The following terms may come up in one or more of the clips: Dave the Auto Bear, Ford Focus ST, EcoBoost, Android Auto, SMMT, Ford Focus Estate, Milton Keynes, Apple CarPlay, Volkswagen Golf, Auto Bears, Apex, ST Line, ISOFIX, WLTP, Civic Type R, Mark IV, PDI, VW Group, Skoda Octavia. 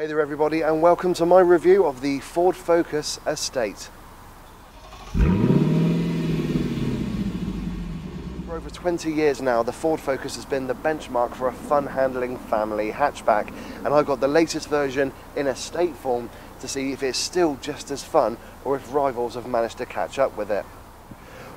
Hey there everybody, and welcome to my review of the Ford Focus Estate. For over 20 years now, the Ford Focus has been the benchmark for a fun handling family hatchback, and I got the latest version in estate form to see if it's still just as fun or if rivals have managed to catch up with it.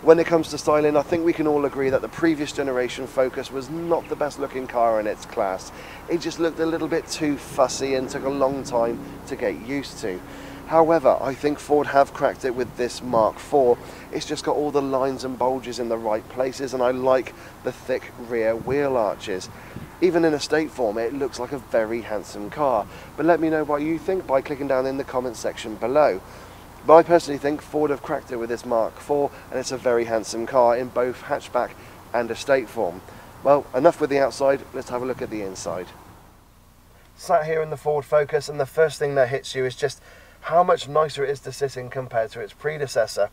When it comes to styling, I think we can all agree that the previous generation Focus was not the best looking car in its class. It just looked a little bit too fussy and took a long time to get used to. However, I think Ford have cracked it with this Mark IV. It's just got all the lines and bulges in the right places, and I like the thick rear wheel arches. Even in estate form, it looks like a very handsome car. But let me know what you think by clicking down in the comments section below. But I personally think Ford have cracked it with this Mark IV, and it's a very handsome car in both hatchback and estate form. Well, enough with the outside, let's have a look at the inside. Sat here in the Ford Focus, and the first thing that hits you is just how much nicer it is to sit in compared to its predecessor.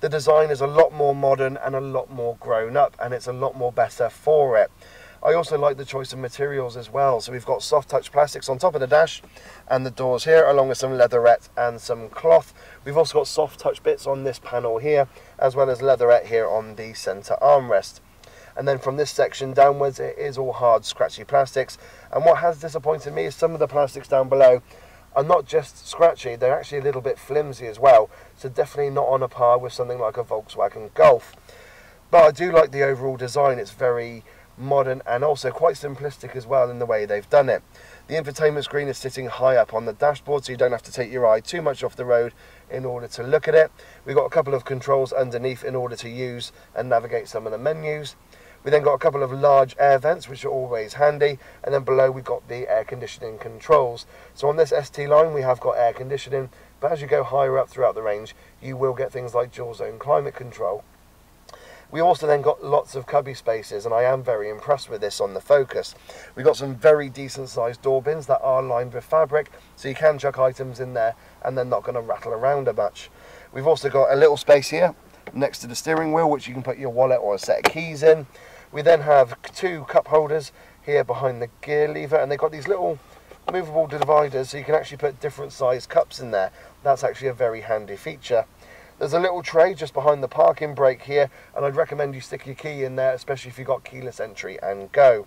The design is a lot more modern and a lot more grown up, and it's a lot more better for it. I also like the choice of materials as well. So we've got soft touch plastics on top of the dash and the doors here, along with some leatherette and some cloth. We've also got soft touch bits on this panel here, as well as leatherette here on the center armrest. And then from this section downwards, it is all hard, scratchy plastics. And what has disappointed me is some of the plastics down below are not just scratchy, they're actually a little bit flimsy as well. So definitely not on a par with something like a Volkswagen Golf. But I do like the overall design. It's very modern and also quite simplistic as well in the way they've done it. The infotainment screen is sitting high up on the dashboard, so you don't have to take your eye too much off the road in order to look at it. We've got a couple of controls underneath in order to use and navigate some of the menus. We then got a couple of large air vents, which are always handy, and then below we've got the air conditioning controls. So on this ST Line we have got air conditioning, but as you go higher up throughout the range you will get things like dual zone climate control. We also then got lots of cubby spaces, and I am very impressed with this on the Focus. We've got some very decent sized door bins that are lined with fabric, so you can chuck items in there and they're not going to rattle around a bunch. We've also got a little space here next to the steering wheel, which you can put your wallet or a set of keys in. We then have two cup holders here behind the gear lever, and they've got these little movable dividers, so you can actually put different sized cups in there. That's actually a very handy feature. There's a little tray just behind the parking brake here, and I'd recommend you stick your key in there, especially if you've got keyless entry and go.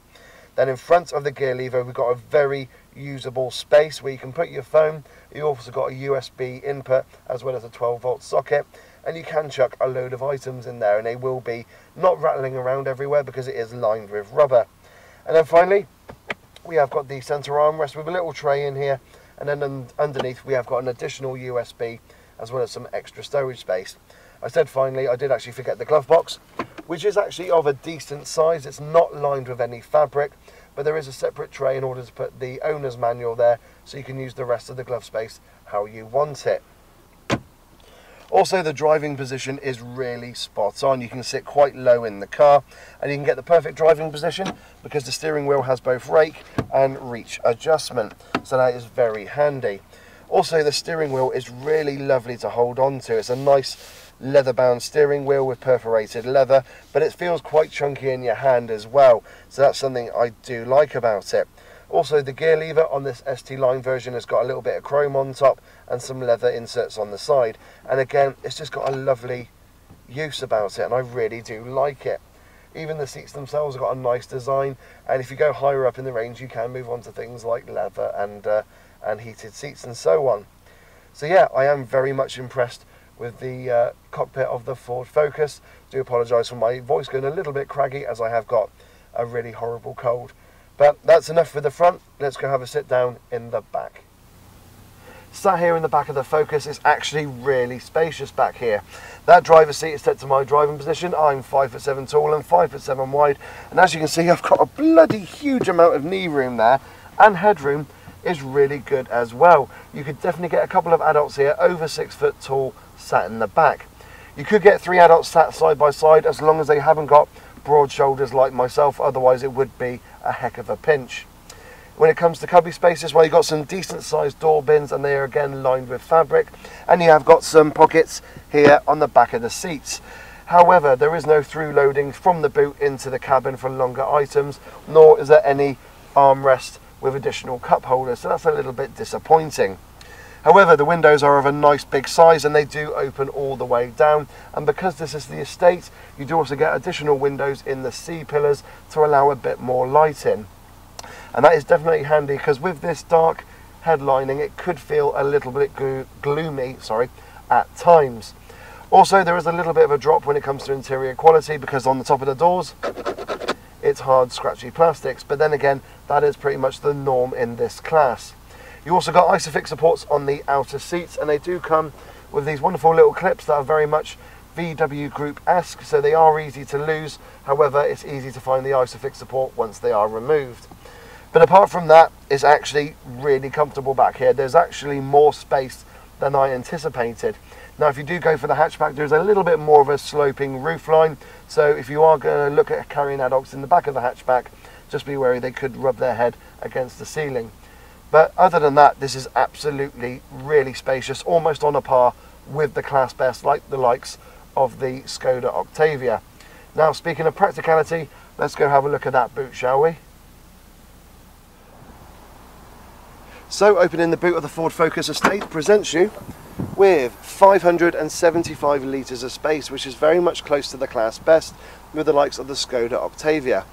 Then in front of the gear lever, we've got a very usable space where you can put your phone. You've also got a USB input as well as a 12-volt socket, and you can chuck a load of items in there, and they will be not rattling around everywhere because it is lined with rubber. And then finally, we have got the center armrest with a little tray in here, and then underneath we have got an additional USB as well as some extra storage space. I said finally, I did actually forget the glove box, which is actually of a decent size. It's not lined with any fabric, but there is a separate tray in order to put the owner's manual there, so you can use the rest of the glove space how you want it. Also, the driving position is really spot on. You can sit quite low in the car and you can get the perfect driving position because the steering wheel has both rake and reach adjustment, so that is very handy. Also, the steering wheel is really lovely to hold on to. It's a nice leather-bound steering wheel with perforated leather, but it feels quite chunky in your hand as well, so that's something I do like about it. Also, the gear lever on this ST Line version has got a little bit of chrome on top and some leather inserts on the side, and again, it's just got a lovely use about it, and I really do like it. Even the seats themselves have got a nice design, and if you go higher up in the range, you can move on to things like leather and heated seats and so on. So yeah, I am very much impressed with the cockpit of the Ford Focus. Do apologise for my voice going a little bit craggy as I have got a really horrible cold. But that's enough for the front. Let's go have a sit down in the back. Sat here in the back of the Focus is actually really spacious back here. That driver's seat is set to my driving position. I'm 5'7" tall and 5'7" wide, and as you can see, I've got a bloody huge amount of knee room there, and headroom is really good as well. You could definitely get a couple of adults here over 6 foot tall sat in the back. You could get three adults sat side by side as long as they haven't got broad shoulders like myself, otherwise it would be a heck of a pinch. When it comes to cubby spaces, well, you've got some decent sized door bins, and they are again lined with fabric, and you have got some pockets here on the back of the seats. However, there is no through loading from the boot into the cabin for longer items, nor is there any armrest with additional cup holders, so that's a little bit disappointing. However, the windows are of a nice big size and they do open all the way down, and because this is the estate, you do also get additional windows in the C-pillars to allow a bit more light in. And that is definitely handy, because with this dark headlining it could feel a little bit gloomy, at times. Also, there is a little bit of a drop when it comes to interior quality, because on the top of the doors it's hard, scratchy plastics, but then again that is pretty much the norm in this class. You also got ISOFIX supports on the outer seats, and they do come with these wonderful little clips that are very much VW Group-esque, so they are easy to lose. However, it's easy to find the ISOFIX support once they are removed. But apart from that, it's actually really comfortable back here. There's actually more space than I anticipated. Now, if you do go for the hatchback, there's a little bit more of a sloping roofline, so if you are going to look at carrying adults in the back of the hatchback, just be wary, they could rub their head against the ceiling. But other than that, this is absolutely really spacious, almost on a par with the class best, like the likes of the Skoda Octavia. Now, speaking of practicality, let's go have a look at that boot, shall we? So, opening the boot of the Ford Focus Estate presents you with 575 litres of space, which is very much close to the class best with the likes of the Skoda Octavia.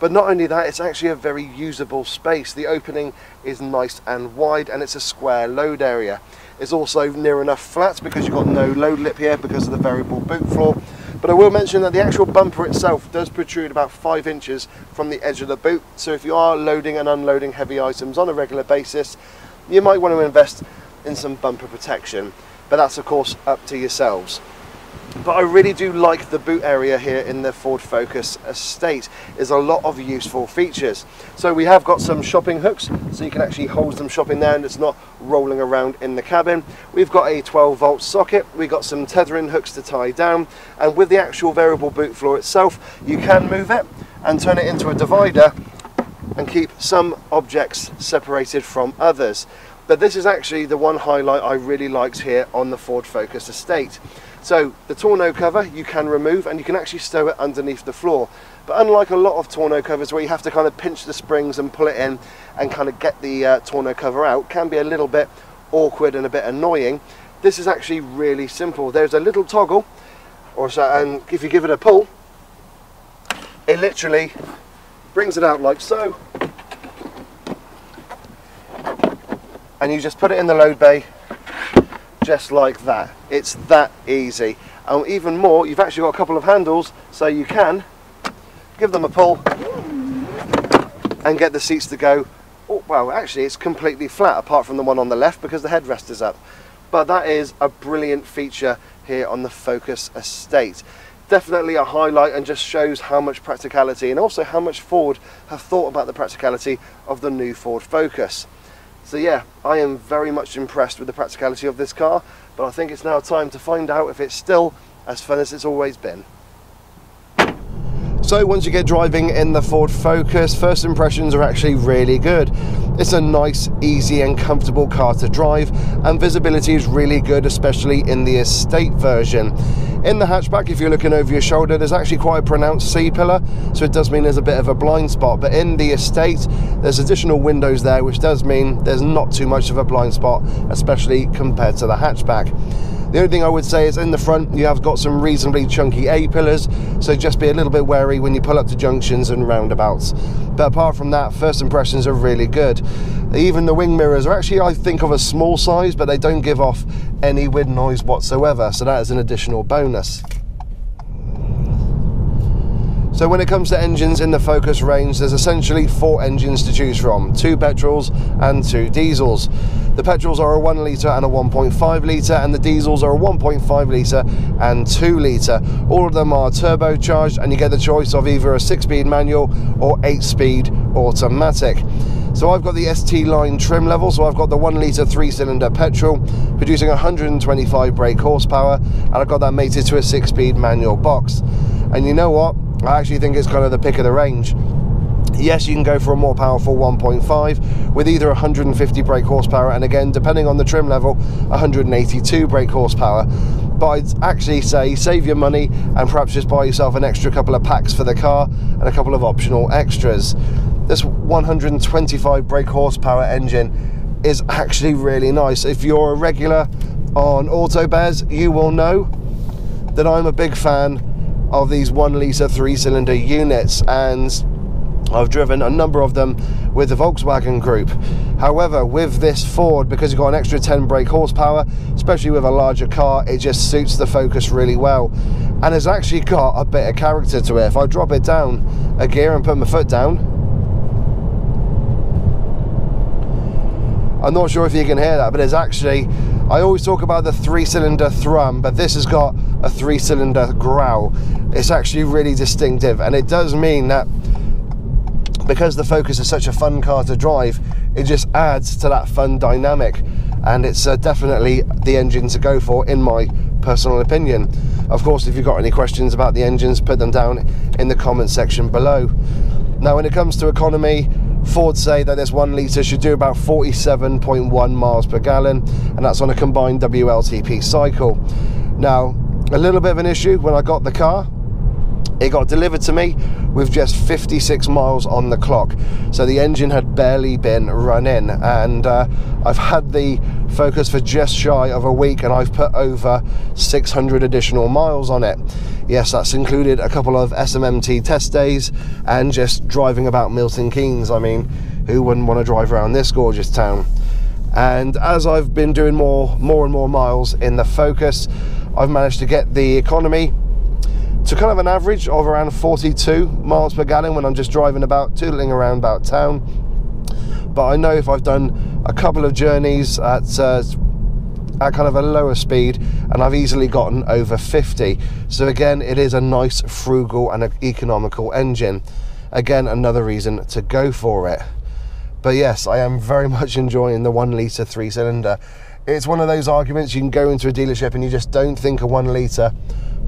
But not only that, it's actually a very usable space. The opening is nice and wide, and it's a square load area. It's also near enough flat because you've got no load lip here because of the variable boot floor. But I will mention that the actual bumper itself does protrude about 5 inches from the edge of the boot. So if you are loading and unloading heavy items on a regular basis, you might want to invest in some bumper protection. But that's, of course, up to yourselves. But I really do like the boot area here in the Ford Focus Estate. There's a lot of useful features. So we have got some shopping hooks, so you can actually hold some shopping there and it's not rolling around in the cabin. We've got a 12-volt socket, we've got some tethering hooks to tie down, and with the actual variable boot floor itself, you can move it and turn it into a divider and keep some objects separated from others. But this is actually the one highlight I really liked here on the Ford Focus Estate. So the tonneau cover you can remove and you can actually stow it underneath the floor. But unlike a lot of tonneau covers where you have to kind of pinch the springs and pull it in and kind of get the tonneau cover out, can be a little bit awkward and a bit annoying. This is actually really simple. There's a little toggle, or so, and if you give it a pull, it literally brings it out like so. And you just put it in the load bay just like that. It's that easy. And even more, you've actually got a couple of handles, so you can give them a pull and get the seats to go. Oh, well, actually it's completely flat apart from the one on the left because the headrest is up. But that is a brilliant feature here on the Focus Estate. Definitely a highlight, and just shows how much practicality and also how much Ford have thought about the practicality of the new Ford Focus. So yeah, I am very much impressed with the practicality of this car, but I think it's now time to find out if it's still as fun as it's always been. So once you get driving in the Ford Focus, first impressions are actually really good. It's a nice, easy and comfortable car to drive, and visibility is really good, especially in the estate version. In the hatchback, if you're looking over your shoulder, there's actually quite a pronounced C-pillar, so it does mean there's a bit of a blind spot. But in the estate, there's additional windows there, which does mean there's not too much of a blind spot, especially compared to the hatchback. The only thing I would say is in the front you have got some reasonably chunky A-pillars, so just be a little bit wary when you pull up to junctions and roundabouts. But apart from that, first impressions are really good. Even the wing mirrors are actually, I think, of a small size, but they don't give off any wind noise whatsoever, so that is an additional bonus. So when it comes to engines in the Focus range, there's essentially 4 engines to choose from, 2 petrols and 2 diesels. The petrols are a 1 litre and a 1.5 litre, and the diesels are a 1.5 litre and 2 litre. All of them are turbocharged, and you get the choice of either a 6-speed manual or 8-speed automatic. So I've got the ST Line trim level, so I've got the 1 litre 3-cylinder petrol producing 125 brake horsepower, and I've got that mated to a 6-speed manual box. And you know what? I actually think it's kind of the pick of the range. Yes, you can go for a more powerful 1.5 with either 150 brake horsepower, and again, depending on the trim level, 182 brake horsepower. But I'd actually say save your money and perhaps just buy yourself an extra couple of packs for the car and a couple of optional extras. This 125 brake horsepower engine is actually really nice. If you're a regular on Auto Bears, you will know that I'm a big fan of these 1 litre 3-cylinder units, and I've driven a number of them with the Volkswagen Group. However, with this Ford, because you've got an extra 10 brake horsepower, especially with a larger car, it just suits the Focus really well. And it's actually got a bit of character to it. If I drop it down a gear and put my foot down, I'm not sure if you can hear that, but it's actually, I always talk about the 3-cylinder thrum, but this has got a 3-cylinder growl. It's actually really distinctive, and it does mean that because the Focus is such a fun car to drive, it just adds to that fun dynamic, and it's definitely the engine to go for, in my personal opinion. Of course, if you've got any questions about the engines, put them down in the comment section below. Now, when it comes to economy, Ford say that this 1 litre should do about 47.1 miles per gallon, and that's on a combined WLTP cycle. Now, a little bit of an issue when I got the car. It got delivered to me with just 56 miles on the clock, so the engine had barely been run in, and I've had the Focus for just shy of a week, and I've put over 600 additional miles on it. Yes, that's included a couple of SMMT test days and just driving about Milton Keynes. I mean, who wouldn't want to drive around this gorgeous town? And as I've been doing more and more miles in the Focus, I've managed to get the economy to kind of an average of around 42 miles per gallon when I'm just driving about, tootling around about town. But I know if I've done a couple of journeys at kind of a lower speed, and I've easily gotten over 50. So again, it is a nice, frugal and economical engine. Again, another reason to go for it. But yes, I am very much enjoying the 1 litre 3-cylinder. It's one of those arguments, you can go into a dealership and you just don't think a 1 litre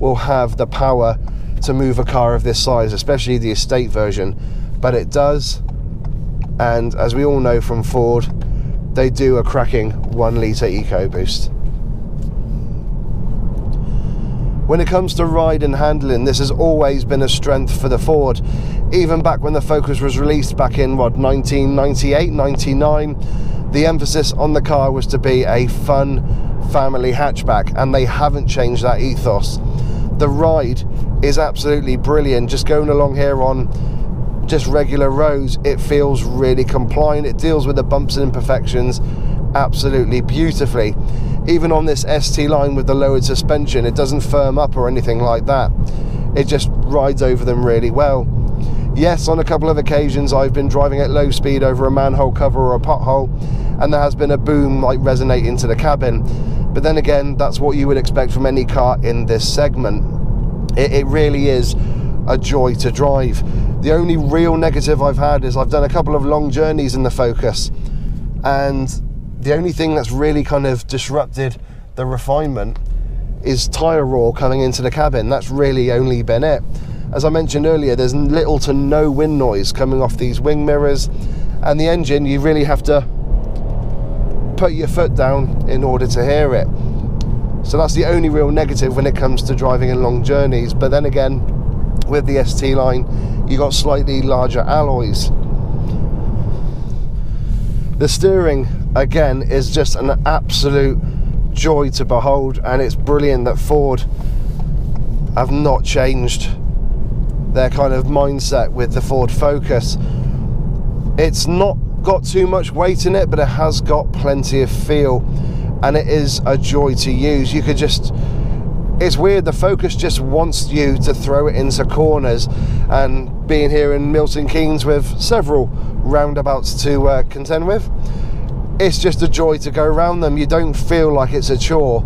will have the power to move a car of this size, especially the estate version, but it does. And as we all know from Ford, they do a cracking 1 litre EcoBoost. When it comes to ride and handling, this has always been a strength for the Ford. Even back when the Focus was released back in, what, 1998, 99, the emphasis on the car was to be a fun family hatchback, and they haven't changed that ethos. The ride is absolutely brilliant. Just going along here on just regular roads, it feels really compliant. It deals with the bumps and imperfections absolutely beautifully. Even on this ST Line with the lowered suspension, it doesn't firm up or anything like that. It just rides over them really well. Yes, on a couple of occasions I've been driving at low speed over a manhole cover or a pothole, and there has been a boom like resonate into the cabin. But then again, that's what you would expect from any car in this segment. It really is a joy to drive. The only real negative I've had is I've done a couple of long journeys in the Focus, and the only thing that's really kind of disrupted the refinement is tyre roar coming into the cabin. That's really only been it. As I mentioned earlier, there's little to no wind noise coming off these wing mirrors, and the engine, you really have to put your foot down in order to hear it. So that's the only real negative when it comes to driving in long journeys. But then again, with the ST Line, you got slightly larger alloys. The steering, again, is just an absolute joy to behold, and it's brilliant that Ford have not changed their kind of mindset with the Ford Focus. It's not got too much weight in it, but it has got plenty of feel, and it is a joy to use. You could just, it's weird, the Focus just wants you to throw it into corners, and being here in Milton Keynes with several roundabouts to contend with, it's just a joy to go around them. You don't feel like it's a chore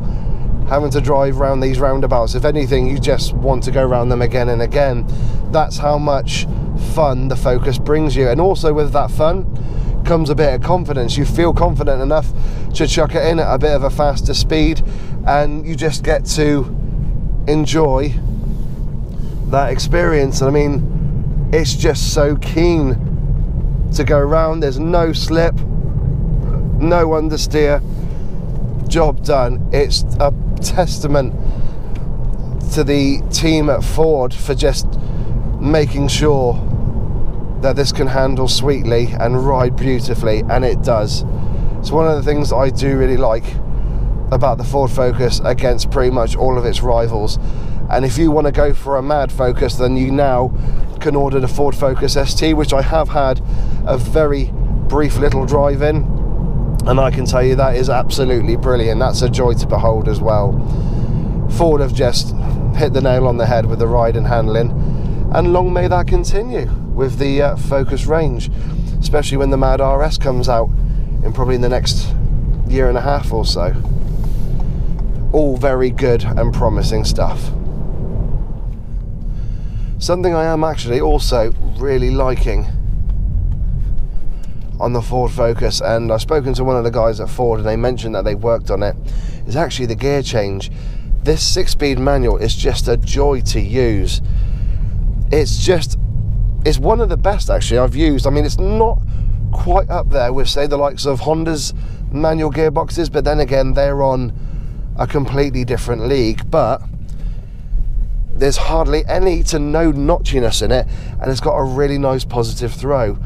having to drive around these roundabouts. If anything, you just want to go around them again and again. That's how much fun the Focus brings you. And also with that fun comes a bit of confidence. You feel confident enough to chuck it in at a bit of a faster speed, and you just get to enjoy that experience. I mean, it's just so keen to go around. There's no slip, no understeer. Job done. It's a testament to the team at Ford for just making sure that this can handle sweetly and ride beautifully, and it does. It's one of the things I do really like about the Ford Focus against pretty much all of its rivals. And if you want to go for a mad Focus, then you now can order the Ford Focus ST, which I have had a very brief little drive in, and I can tell you that is absolutely brilliant. That's a joy to behold as well. Ford have just hit the nail on the head with the ride and handling, and long may that continue with the Focus range, especially when the Mad RS comes out in probably the next year and a half or so. All very good and promising stuff. Something I am actually also really liking on the Ford Focus, and I've spoken to one of the guys at Ford and they mentioned that they worked on it, is actually the gear change. This 6-speed manual is just a joy to use. It's one of the best actually I've used. I mean, it's not quite up there with, say, the likes of Honda's manual gearboxes, but then again, they're on a completely different league. But there's hardly any to no notchiness in it, and it's got a really nice positive throw.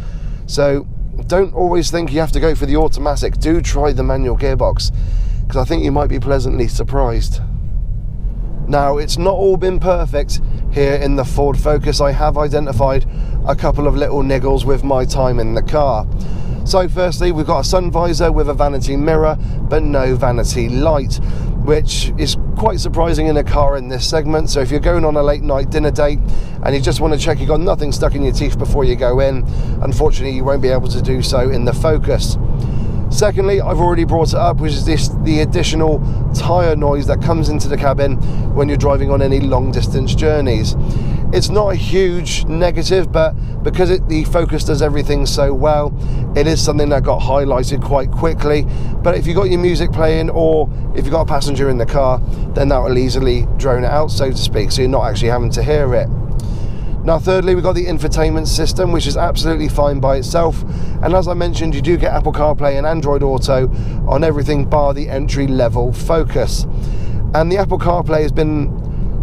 So don't always think you have to go for the automatic. Do try the manual gearbox, because I think you might be pleasantly surprised. Now, it's not all been perfect here in the Ford Focus. I have identified a couple of little niggles with my time in the car. So firstly, we've got a sun visor with a vanity mirror, but no vanity light, which is quite surprising in a car in this segment. So if you're going on a late night dinner date and you just want to check you've got nothing stuck in your teeth before you go in, unfortunately you won't be able to do so in the Focus. Secondly, I've already brought it up, which is the additional tyre noise that comes into the cabin when you're driving on any long distance journeys. It's not a huge negative, but because the Focus does everything so well, it is something that got highlighted quite quickly. But if you've got your music playing, or if you've got a passenger in the car, then that will easily drone it out, so to speak, so you're not actually having to hear it. Now thirdly, we've got the infotainment system, which is absolutely fine by itself, and as I mentioned, you do get Apple CarPlay and Android Auto on everything bar the entry-level Focus. And the Apple CarPlay has been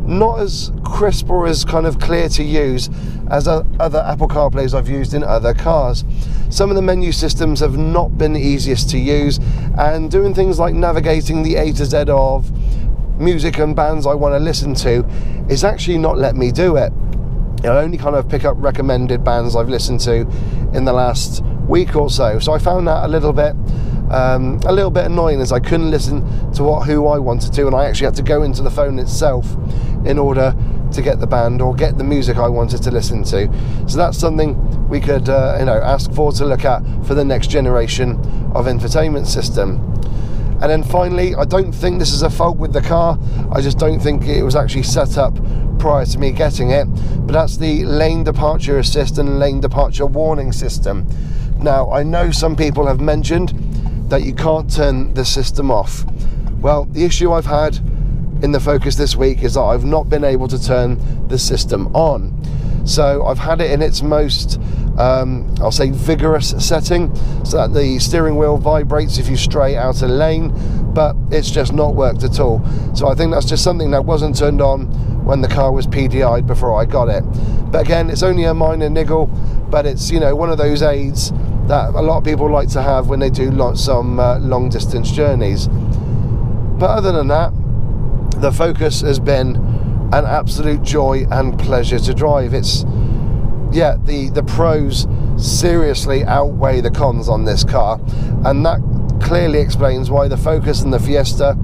not as crisp or as kind of clear to use as other Apple CarPlays I've used in other cars. Some of the menu systems have not been easiest to use, and doing things like navigating the A to Z of music and bands I want to listen to is actually not let me do it. I'll only kind of pick up recommended bands I've listened to in the last week or so. So I found that a little bit annoying, as I couldn't listen to who I wanted to, and I actually had to go into the phone itself in order to get the band or get the music I wanted to listen to. So that's something we could ask Ford to look at for the next generation of infotainment system. And then finally, I don't think this is a fault with the car, I just don't think it was actually set up prior to me getting it, but that's the lane departure assist and lane departure warning system. Now, I know some people have mentioned that you can't turn the system off. Well, the issue I've had in the Focus this week is that I've not been able to turn the system on. So I've had it in its most, I'll say, vigorous setting, so that the steering wheel vibrates if you stray out a lane, but it's just not worked at all. So I think that's just something that wasn't turned on when the car was PDI'd before I got it. But again, it's only a minor niggle, but it's, you know, one of those aids that a lot of people like to have when they do some long distance journeys. But other than that, the Focus has been an absolute joy and pleasure to drive. It's, yeah, the pros seriously outweigh the cons on this car, and that clearly explains why the Focus and the Fiesta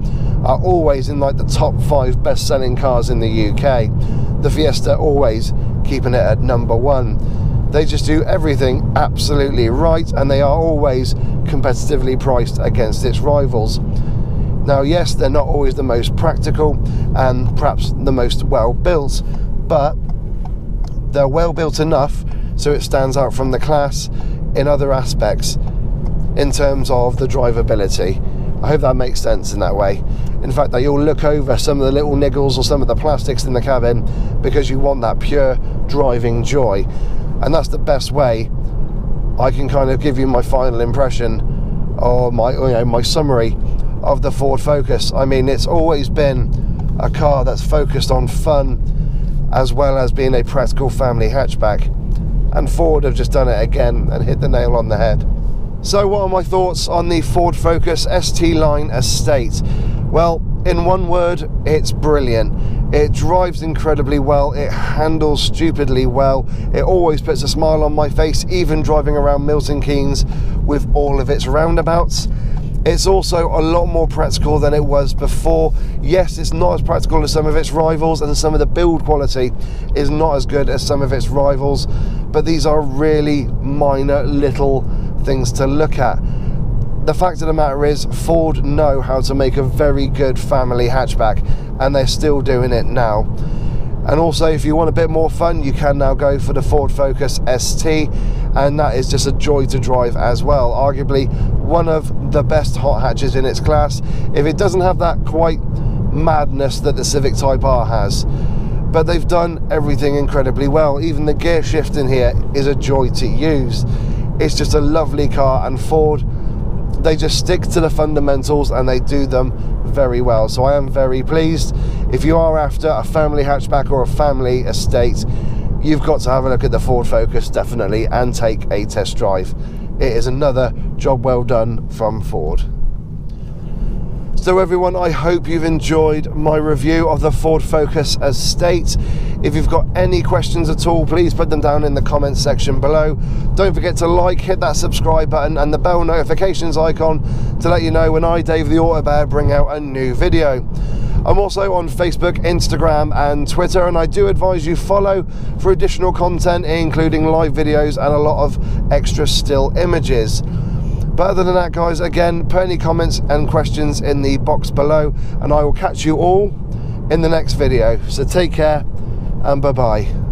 are always in like the top 5 best-selling cars in the UK. The Fiesta always keeping it at #1. They just do everything absolutely right, and they are always competitively priced against its rivals. Now, yes, they're not always the most practical and perhaps the most well-built, but they're well-built enough so it stands out from the class in other aspects in terms of the drivability. I hope that makes sense in that way. In fact, that you'll look over some of the little niggles or some of the plastics in the cabin because you want that pure driving joy. And that's the best way I can kind of give you my final impression, or my summary of the Ford Focus. I mean, it's always been a car that's focused on fun as well as being a practical family hatchback, and Ford have just done it again and hit the nail on the head. So what are my thoughts on the Ford Focus ST Line Estate? Well, in one word, it's brilliant. It drives incredibly well, it handles stupidly well, it always puts a smile on my face, even driving around Milton Keynes with all of its roundabouts. It's also a lot more practical than it was before. Yes, it's not as practical as some of its rivals, and some of the build quality is not as good as some of its rivals, but these are really minor little things to look at. The fact of the matter is, Ford know how to make a very good family hatchback, and they're still doing it now. And also, if you want a bit more fun, you can now go for the Ford Focus ST, and that is just a joy to drive as well. Arguably one of the best hot hatches in its class, if it doesn't have that quite madness that the Civic Type R has. But they've done everything incredibly well. Even the gear shift in here is a joy to use. It's just a lovely car, and Ford, they just stick to the fundamentals and they do them very well. So I am very pleased. If you are after a family hatchback or a family estate, you've got to have a look at the Ford Focus, definitely, and take a test drive. It is another job well done from Ford. So everyone, I hope you've enjoyed my review of the Ford Focus Estate. If you've got any questions at all, please put them down in the comments section below. Don't forget to like, hit that subscribe button and the bell notifications icon to let you know when I, Dave the Auto Bear, bring out a new video. I'm also on Facebook, Instagram and Twitter, and I do advise you follow for additional content, including live videos and a lot of extra still images. But other than that, guys, again, put any comments and questions in the box below, and I will catch you all in the next video. So take care, and bye-bye.